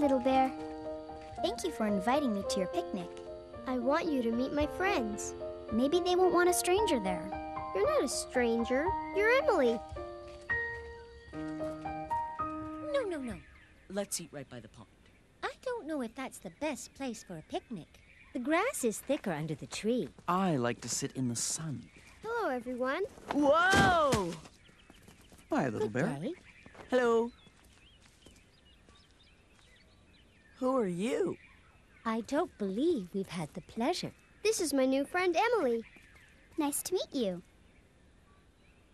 Little Bear. Thank you for inviting me to your picnic. I want you to meet my friends. Maybe they won't want a stranger there. You're not a stranger. You're Emily. No. Let's eat right by the pond. I don't know if that's the best place for a picnic. The grass is thicker under the tree. I like to sit in the sun. Hello, everyone. Whoa! Bye, Little Bear. Hello. Who are you? I don't believe we've had the pleasure. This is my new friend, Emily. Nice to meet you.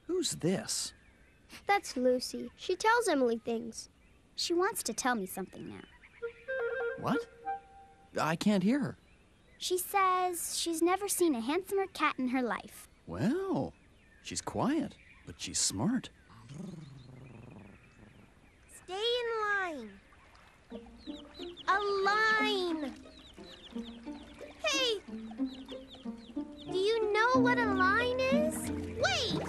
Who's this? That's Lucy. She tells Emily things. She wants to tell me something now. What? I can't hear her. She says she's never seen a handsomer cat in her life. Well, she's quiet, but she's smart. Stay in line. A line! Hey! Do you know what a line is? Wait!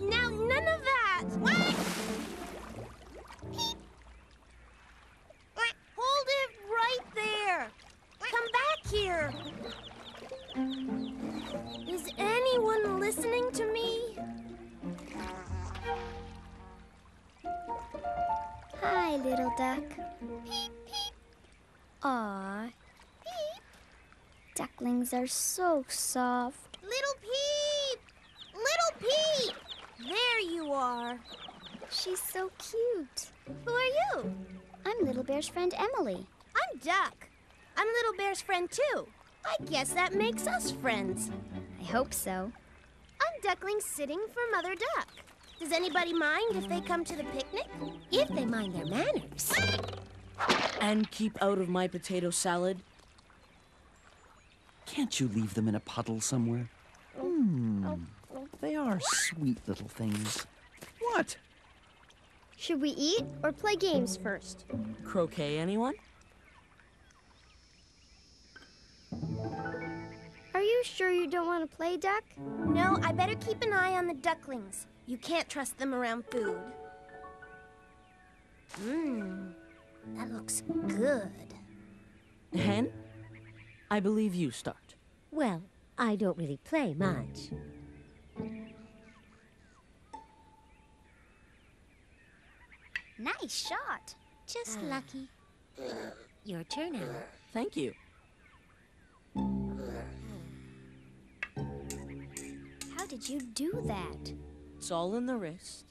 Now, none of that! What? Peep! Hold it right there! Come back here! Is anyone listening to me? Hi, little duck. Peep, peep. Aww. Peep. Ducklings are so soft. Little Peep! Little Peep! There you are. She's so cute. Who are you? I'm Little Bear's friend, Emily. I'm Duck. I'm Little Bear's friend, too. I guess that makes us friends. I hope so. I'm Duckling sitting for Mother Duck. Does anybody mind if they come to the picnic? If they mind their manners. And keep out of my potato salad. Can't you leave them in a puddle somewhere? They are sweet little things. What? Should we eat or play games first? Croquet, anyone? Are you sure you don't want to play, Duck? No, I better keep an eye on the ducklings. You can't trust them around food. That looks good. Hen, I believe you start. Well, I don't really play much. Nice shot. Just lucky. Your turn, Owl. Thank you. How did you do that? It's all in the wrist.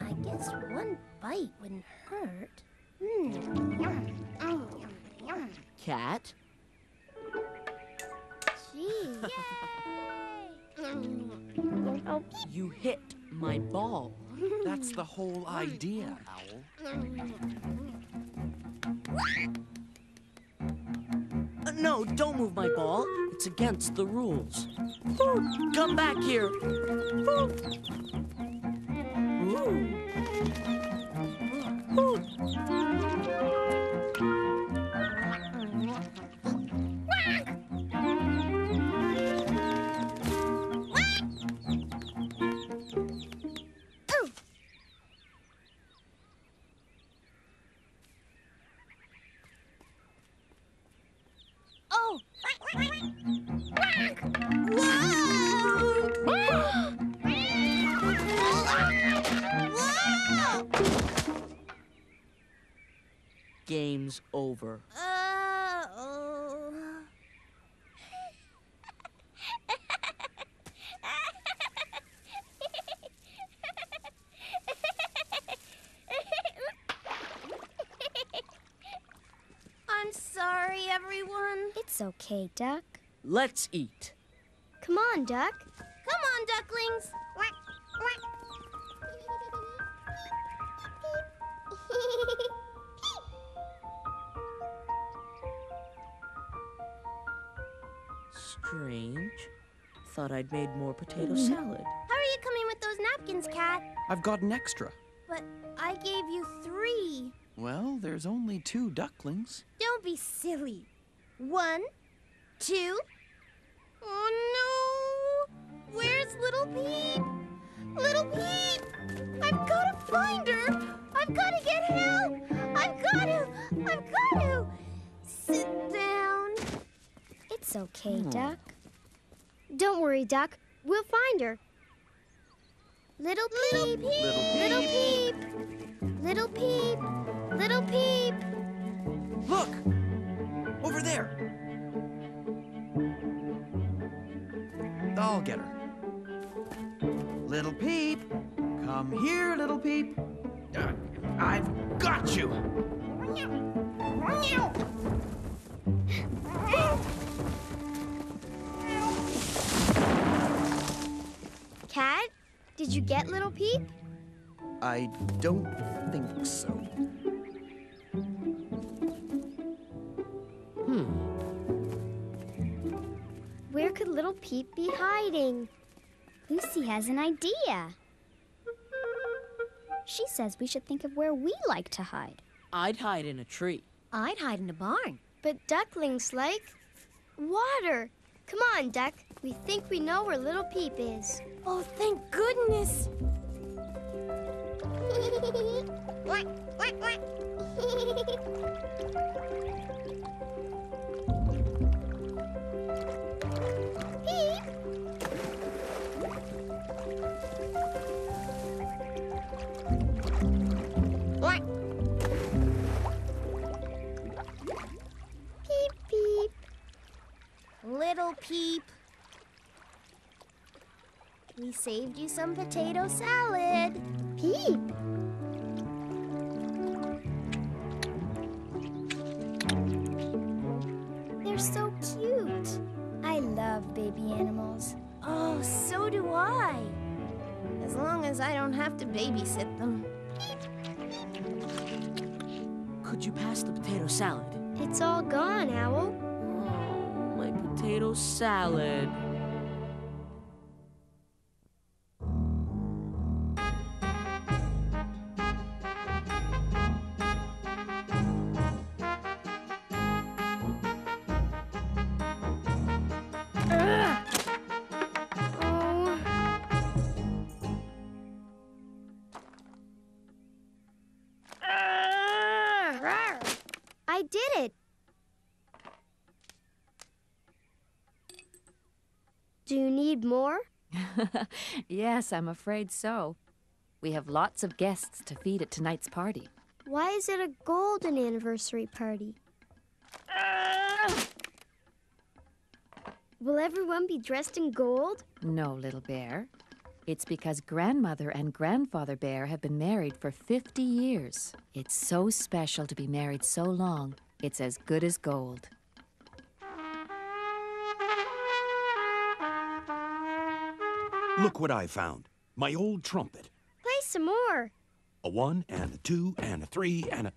I guess one bite wouldn't hurt. Cat? Gee. Yay! You hit my ball. That's the whole idea, Owl. No, don't move my ball. It's against the rules. Come back here. Game's over. I'm sorry, everyone. It's okay, Duck. Let's eat. Come on, Duck. Come on, ducklings. Quack, quack. Strange. Thought I'd made more potato salad. How are you coming with those napkins, Cat? I've got an extra. But I gave you 3. Well, there's only 2 ducklings. Don't be silly. 1, 2. Oh no! Where's Little Peep? Little Peep! I've got to find her! I've got That's okay, Duck. Don't worry, Duck. We'll find her. Little Peep! Little Peep! Little Peep! Little Peep! Look! Over there! I'll get her. Little Peep! Come here, Little Peep! I've got you! Cat, did you get Little Peep? I don't think so. Where could Little Peep be hiding? Lucy has an idea. She says we should think of where we like to hide. I'd hide in a tree. I'd hide in a barn. But ducklings like water. Come on, Duck. We think we know where Little Peep is. Oh, thank goodness. Little Peep, we saved you some potato salad. Peep. They're so cute. I love baby animals. Oh, so do I. As long as I don't have to babysit them. Peep. Could you pass the potato salad? It's all gone, Owl. Potato salad. I did it. Do you need more? Yes, I'm afraid so. We have lots of guests to feed at tonight's party. Why is it a golden anniversary party? Will everyone be dressed in gold? No, Little Bear. It's because Grandmother and Grandfather Bear have been married for 50 years. It's so special to be married so long. It's as good as gold. Look what I found. My old trumpet. Play some more. A one and a two and a three and a...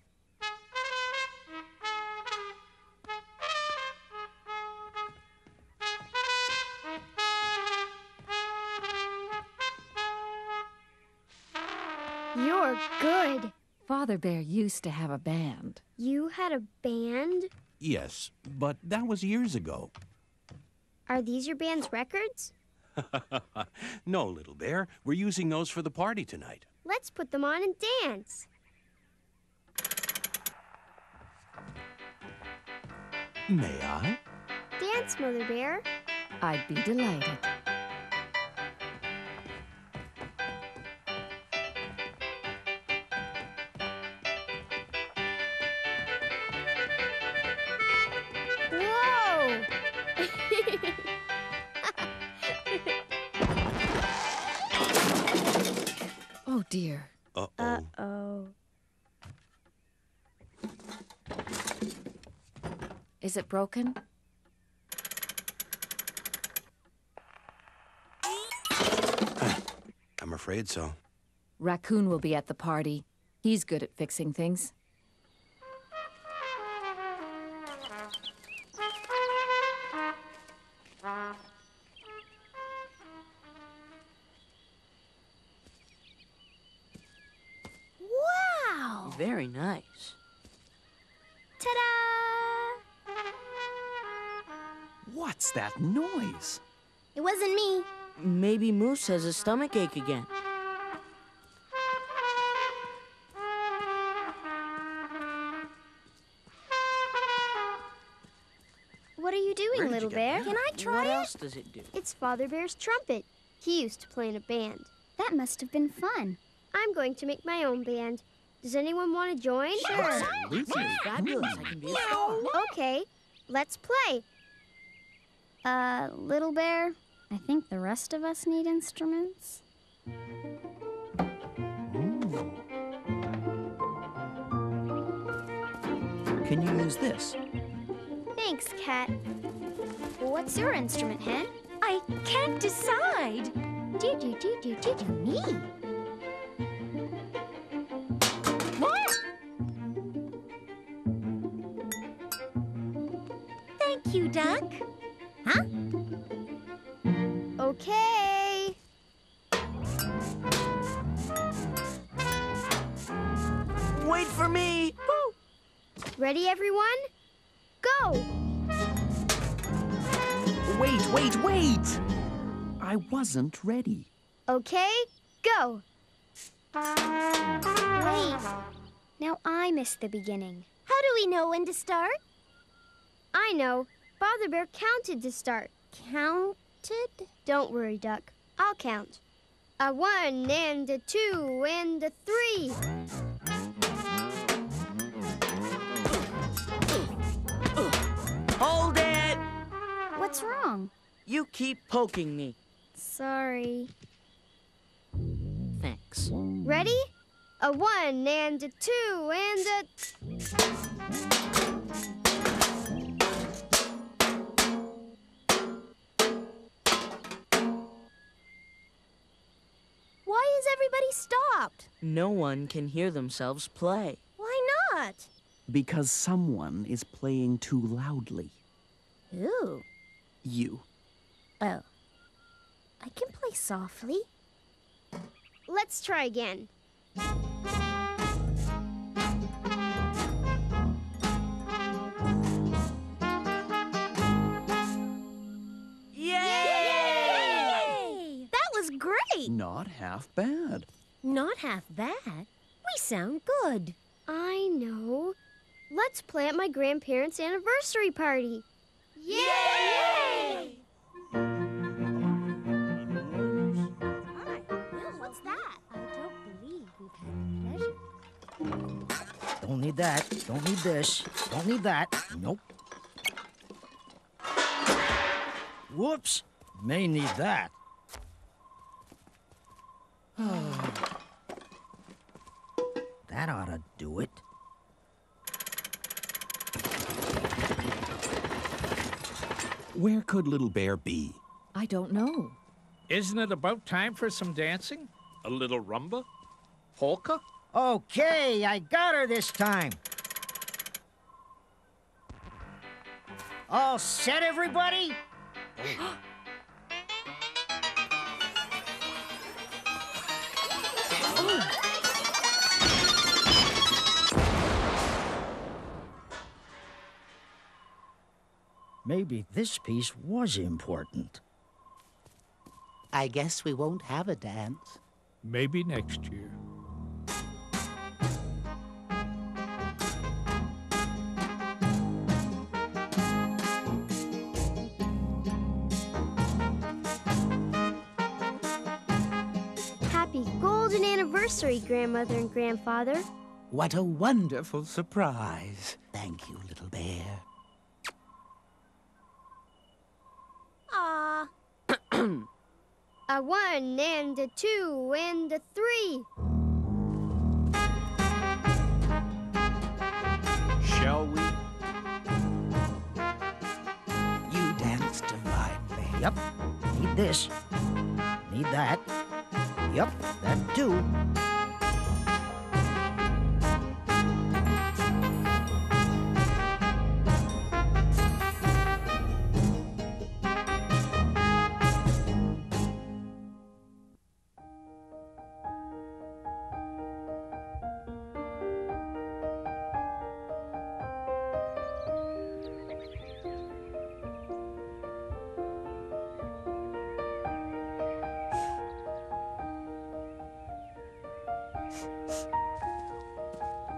You're good. Father Bear used to have a band. You had a band? Yes, but that was years ago. Are these your band's records? No, Little Bear. We're using those for the party tonight. Let's put them on and dance. May I? Dance, Mother Bear. I'd be delighted. Whoa! Oh, dear. Uh-oh. Uh-oh. Is it broken? I'm afraid so. Raccoon will be at the party. He's good at fixing things. Very nice. Ta-da! What's that noise? It wasn't me. Maybe Moose has a stomachache again. What are you doing, Little Bear? not try it? What else does it do? It's Father Bear's trumpet. He used to play in a band. That must have been fun. I'm going to make my own band. Does anyone want to join? Sure. Absolutely. Fabulous. I can be a star. Okay, let's play. Little Bear, I think the rest of us need instruments. Ooh. Can you use this? Thanks, Cat. What's your instrument, Hen? I can't decide. Do me. What? Thank you, Duck. Huh? Okay. Wait for me. Woo. Ready, everyone? Go. Wait! I wasn't ready. Okay, go. Wait. Now I missed the beginning. How do we know when to start? I know. Father Bear counted to start. Counted? Don't worry, Duck. I'll count. 1 and 2 and 3. Hold it! What's wrong? You keep poking me. Sorry. Thanks. Ready? 1 and 2 and Why is everybody stopped? No one can hear themselves play. Why not? Because someone is playing too loudly. Who? You. Oh. I can play softly. Let's try again. Yay! That was great! Not half bad. Not half bad? We sound good. I know. Let's play at my grandparents' anniversary party. Yay! Hi. What's that? I don't believe we've had the pleasure. Don't need that. Don't need this. Don't need that. Nope. Whoops. May need that. That ought to do it. Where could Little Bear be? I don't know. Isn't it about time for some dancing? A little rumba? Polka? Okay, I got her this time. All set, everybody? Maybe this piece was important. I guess we won't have a dance. Maybe next year. Happy golden anniversary, Grandmother and Grandfather. What a wonderful surprise. Thank you, Little Bear. A 1 and a 2 and a 3. Shall we? You dance divinely. Yep. Need this. Need that. Yep, that too.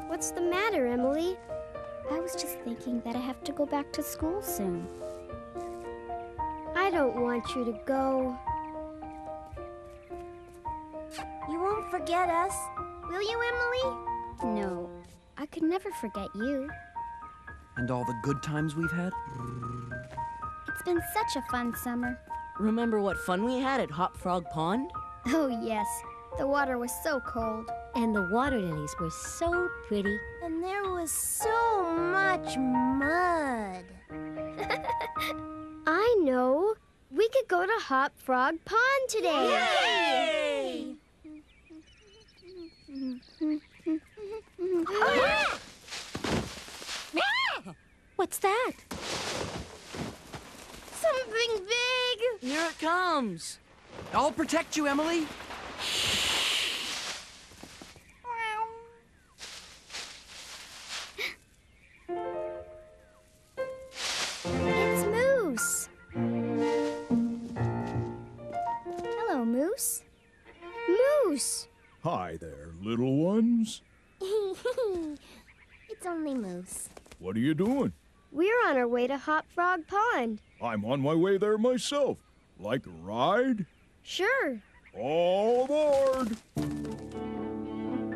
What's the matter, Emily? I was just thinking that I have to go back to school soon. I don't want you to go. You won't forget us, will you, Emily? No, I could never forget you. And all the good times we've had? It's been such a fun summer. Remember what fun we had at Hop Frog Pond? Oh, yes. The water was so cold. And the water lilies were so pretty. And there was so much mud. I know. We could go to Hop Frog Pond today. Yay! What's that? Something big! Here it comes. I'll protect you, Emily. It's Moose. Hello, Moose. Moose! Hi there, little ones. It's only Moose. What are you doing? We're on our way to Hop Frog Pond. I'm on my way there myself. Like a ride? Sure. All aboard!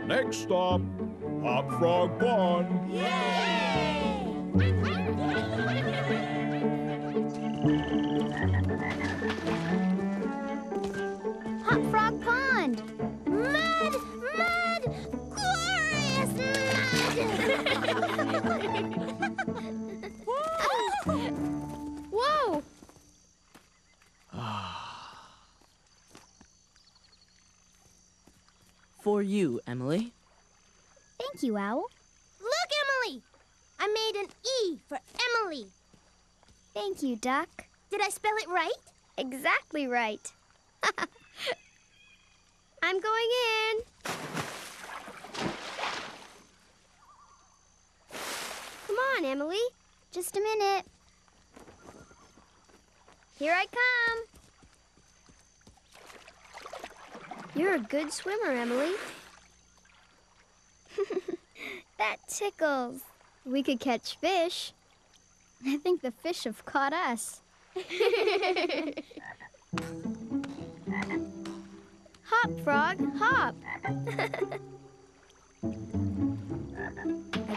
Next stop, Hop Frog Pond. Yay! Hop Frog Pond! Mud! Mud! Glorious mud! Whoa! For you, Emily. Thank you, Owl. Look, Emily! I made an E for Emily. Thank you, Duck. Did I spell it right? Exactly right. I'm going in. Come on, Emily. Just a minute. Here I come. You're a good swimmer, Emily. That tickles. We could catch fish. I think the fish have caught us. Hop, frog, hop. I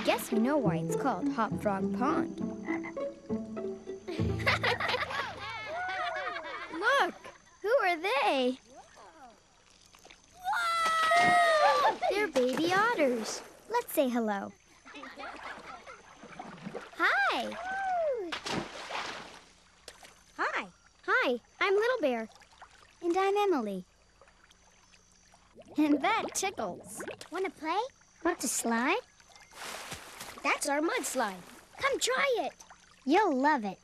guess we know why it's called Hop Frog Pond. Look! Who are they? Whoa! They're baby otters. Let's say hello. Hi! Hi. Hi, I'm Little Bear. And I'm Emily. And that tickles. Want to play? Want to slide? That's our mudslide. Come try it. You'll love it.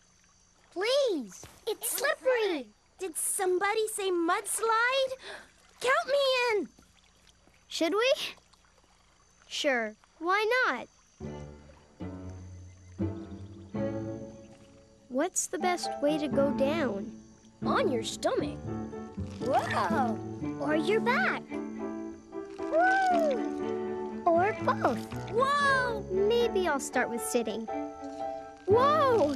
Please. It's slippery. Did somebody say mudslide? Count me in. Should we? Sure. Why not? What's the best way to go down? On your stomach. Whoa. Or your back. Woo! Or both. Whoa! Maybe I'll start with sitting. Whoa!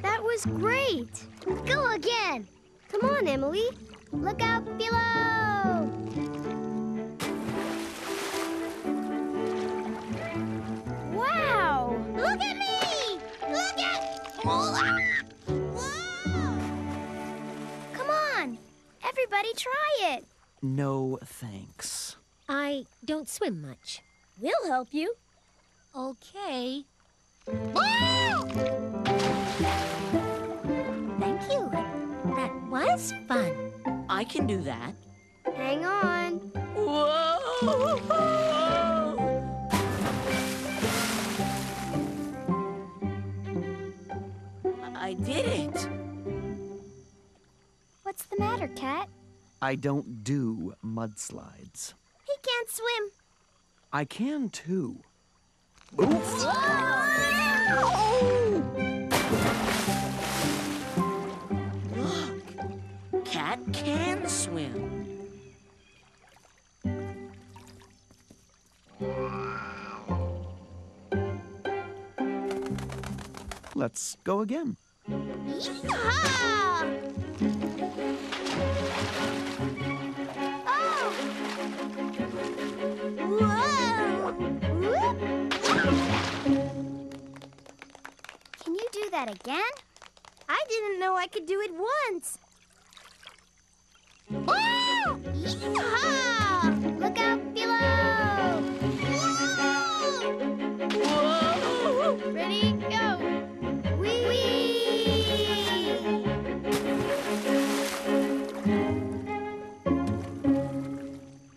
That was great. Go again. Come on, Emily. Look out below. Wow! Look at me! Look at... Everybody try it. No, thanks. I don't swim much. We'll help you. Okay. Whoa! Thank you. That was fun. I can do that. Hang on. Whoa! I did it. What's the matter, Cat? I don't do mudslides. He can't swim. I can, too. Oops! Oh! Look! Cat can swim. Let's go again. Yee-haw! Oh! Whoa! Whoop. Can you do that again? I didn't know I could do it once. Oh! Yee-haw! Look out below! Whoa! Whoa! Ready, go!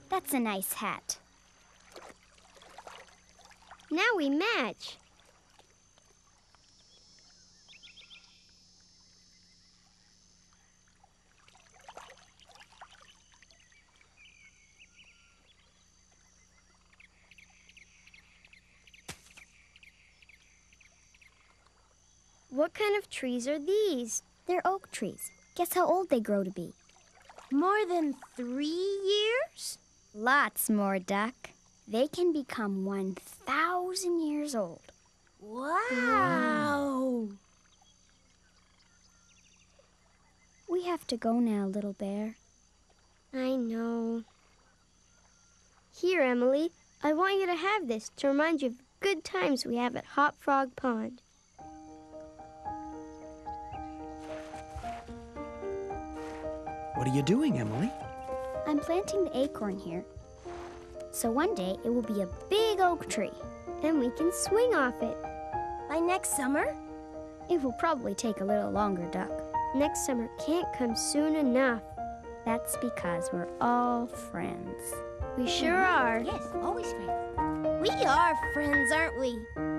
That's a nice hat. Now we match. What kind of trees are these? They're oak trees. Guess how old they grow to be. More than 3 years? Lots more, Duck. They can become 1,000 years old. Wow! We have to go now, Little Bear. I know. Here, Emily, I want you to have this to remind you of good times we have at Hop Frog Pond. What are you doing, Emily? I'm planting the acorn here, so one day it will be a big oak tree, and we can swing off it. By next summer? It will probably take a little longer, Duck. Next summer can't come soon enough. That's because we're all friends. We sure are. Yes, always friends. We are friends, aren't we?